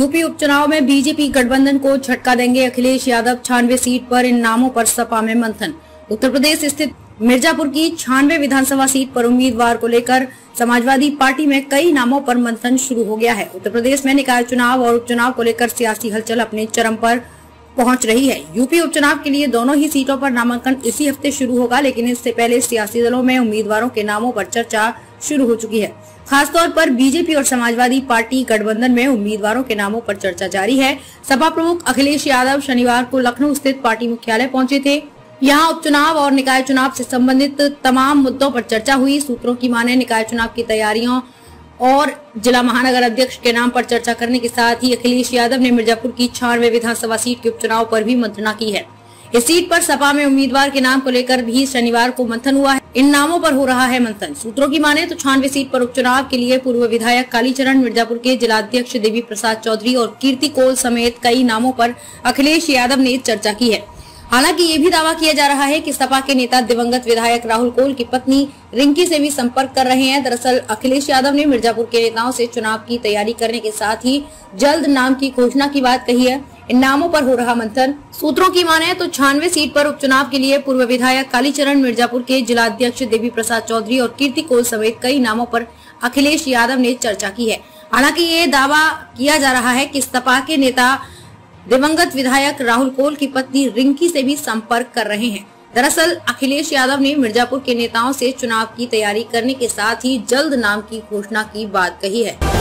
UP उपचुनाव में BJP गठबंधन को झटका देंगे अखिलेश यादव। 96 सीट पर इन नामों पर सपा में मंथन। उत्तर प्रदेश स्थित मिर्जापुर की 96 विधानसभा सीट पर उम्मीदवार को लेकर समाजवादी पार्टी में कई नामों पर मंथन शुरू हो गया है। उत्तर प्रदेश में निकाय चुनाव और उपचुनाव को लेकर सियासी हलचल अपने चरम पर पहुंच रही है। यूपी उपचुनाव के लिए दोनों ही सीटों पर नामांकन इसी हफ्ते शुरू होगा, लेकिन इससे पहले सियासी दलों में उम्मीदवारों के नामों पर चर्चा शुरू हो चुकी है। खासतौर पर बीजेपी और समाजवादी पार्टी गठबंधन में उम्मीदवारों के नामों पर चर्चा जारी है। सपा प्रमुख अखिलेश यादव शनिवार को लखनऊ स्थित पार्टी मुख्यालय पहुंचे थे। यहाँ उपचुनाव और निकाय चुनाव से संबंधित तमाम मुद्दों पर चर्चा हुई। सूत्रों की माने निकाय चुनाव की तैयारियों और जिला महानगर अध्यक्ष के नाम पर चर्चा करने के साथ ही अखिलेश यादव ने मिर्जापुर की 96 विधानसभा सीट के उपचुनाव पर भी मंथना की है। इस सीट पर सपा में उम्मीदवार के नाम को लेकर भी शनिवार को मंथन हुआ है। इन नामों पर हो रहा है मंथन। सूत्रों की माने तो 96 सीट पर उपचुनाव के लिए पूर्व विधायक कालीचरण, मिर्जापुर के जिलाध्यक्ष देवी प्रसाद चौधरी और कीर्ति कोल समेत कई नामों पर अखिलेश यादव ने चर्चा की है। हालांकि ये भी दावा किया जा रहा है कि सपा के नेता दिवंगत विधायक राहुल कोल की पत्नी रिंकी से भी संपर्क कर रहे हैं। दरअसल अखिलेश यादव ने मिर्जापुर के नेताओं से चुनाव की तैयारी करने के साथ ही जल्द नाम की घोषणा की बात कही है। इन नामों पर हो रहा मंथन। सूत्रों की माने तो 96 सीट पर उपचुनाव के लिए पूर्व विधायक कालीचरण, मिर्जापुर के जिलाध्यक्ष देवी प्रसाद चौधरी और कीर्ति कोल समेत कई नामों पर अखिलेश यादव ने चर्चा की है। हालांकि ये दावा किया जा रहा है कि सपा के नेता दिवंगत विधायक राहुल कोल की पत्नी रिंकी से भी संपर्क कर रहे हैं। दरअसल अखिलेश यादव ने मिर्जापुर के नेताओं से चुनाव की तैयारी करने के साथ ही जल्द नाम की घोषणा की बात कही है।